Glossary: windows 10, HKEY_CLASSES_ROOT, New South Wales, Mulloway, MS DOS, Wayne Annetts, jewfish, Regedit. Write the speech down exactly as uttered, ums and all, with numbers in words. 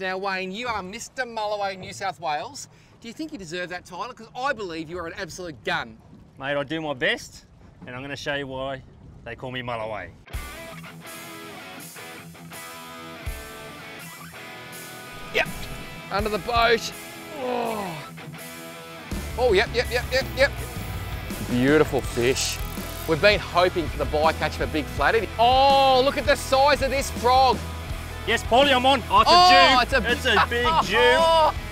Now, Wayne, you are Mister Mulloway, New South Wales. Do you think you deserve that title? Because I believe you are an absolute gun. Mate, I do my best, and I'm going to show you why they call me Mulloway. Yep, under the boat. Oh, oh yep, yep, yep, yep, yep. Beautiful fish. We've been hoping for the bycatch for big flathead. Oh, look at the size of this frog. Yes, Paulie, I'm on. Oh, it's a oh, Jew. It's a, it's a big Jew.